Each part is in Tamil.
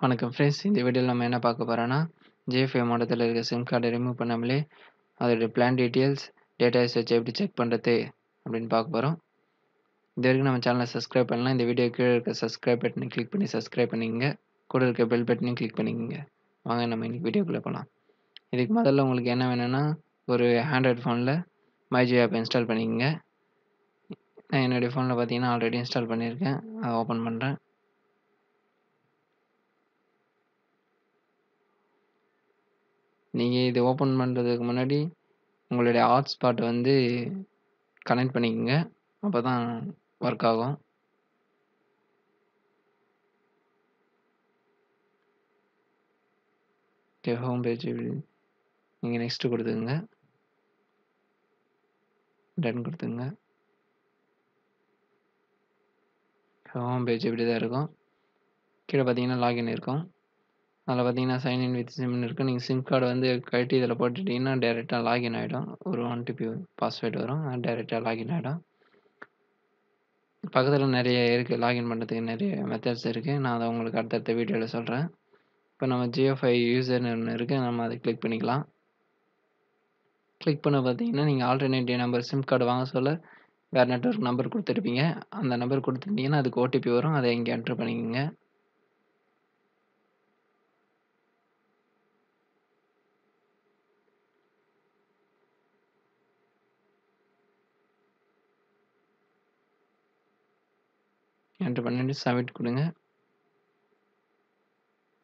வணக்கம் ஃப்ரெண்ட்ஸ், இந்த வீடியோல நம்ம என்ன பார்க்க போறோம்னா JFI மாடத்துல இருக்க சிம் கார்டை ரிமூவ் பண்ணாமலே அதோட பிளான் டீடைல்ஸ் டேட்டா யூசேஜ் எப்படி செக் பண்றது அப்படினு பார்க்க போறோம். இது வரைக்கும் நம்ம சேனலை சப்ஸ்கிரைப் பண்ணலாம். இந்த வீடியோ கீழே இருக்க சப்ஸ்கிரைப் பட்டனை கிளிக் பண்ணி சப்ஸ்கிரைப் பண்ணிக்கங்க. கூட இருக்க பெல் பட்டனையும் கிளிக் பண்ணிக்கங்க. வாங்க நம்ம இன்னைக்கு வீடியோக்குள்ள போலாம். இதுக்கு முதல்ல உங்களுக்கு என்ன வேணும்னா ஒரு ஆண்ட்ராய்டு ஃபோனில் MyJio ஆப் இன்ஸ்டால் பண்ணிக்கங்க. நான் என்னுடைய ஃபோனில் பார்த்தீங்கன்னா ஆல்ரெடி இன்ஸ்டால் பண்ணியிருக்கேன், அதை ஓப்பன் பண்ணுறேன். நீங்கள் இது ஓப்பன் பண்ணுறதுக்கு முன்னாடி உங்களுடைய ஹாட்ஸ்பாட் வந்து கனெக்ட் பண்ணிக்கங்க, அப்போ தான் ஒர்க் ஆகும். ஓகே, ஹோம் பேஜ் நீங்கள் நெக்ஸ்ட்டு கொடுத்துங்க, டன் கொடுத்துங்க. ஹோம் பேஜ் இப்படி தான் இருக்கும். கீழே பார்த்தீங்கன்னா லாகின் இருக்கும். அதில் பார்த்தீங்கன்னா சைன்இன் வித் சிம்னு இருக்கும். நீங்கள் சிம் கார்டு வந்து கட்டி இதில் போட்டுட்டிங்கன்னா டேரெக்டாக லாகின் ஆகிடும். ஒரு OTP பாஸ்வேர்டு வரும், அது டேரெக்டாக லாகின் ஆகிடும். பக்கத்தில் நிறைய இருக்குது, லாகின் பண்ணுறதுக்கு நிறைய மெத்தட்ஸ் இருக்குது. நான் அதை உங்களுக்கு அடுத்தடுத்த வீடியோவில் சொல்கிறேன். இப்போ நம்ம JioFi யூசர்னு ஒன்று இருக்குது, நம்ம அதை கிளிக் பண்ணிக்கலாம். கிளிக் பண்ண பார்த்தீங்கன்னா நீங்கள் ஆல்டர்னேட்டிவ் நம்பர் சிம் கார்டு வாங்க சொல்ல வேறு நெட்வொர்க் நம்பர் கொடுத்துருப்பீங்க. அந்த நம்பர் கொடுத்துட்டிங்கன்னா அதுக்கு OTP வரும், அதை இங்கே என்ட்ரு பண்ணிக்கோங்க. என்ட்ரு பண்ணிட்டு சப்மிட் கொடுங்க.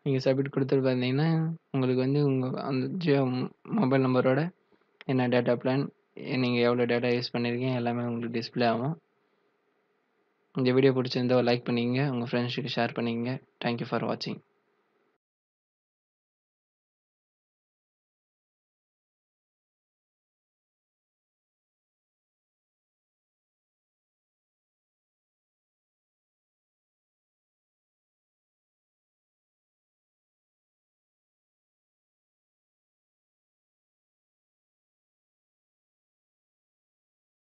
நீங்கள் சப்மிட் கொடுத்துட்டு பார்த்தீங்கன்னா உங்களுக்கு வந்து உங்கள் அந்த ஜியோ மொபைல் நம்பரோட என்ன டேட்டா பிளான், நீங்கள் எவ்வளோ டேட்டா யூஸ் பண்ணியிருக்கீங்க எல்லாமே உங்களுக்கு டிஸ்பிளே ஆகும். இந்த வீடியோ பிடிச்சிருந்தா லைக் பண்ணிக்கங்க, உங்கள் ஃப்ரெண்ட்ஸுக்கு ஷேர் பண்ணிக்கங்க. தேங்க்யூ ஃபார் வாட்சிங்.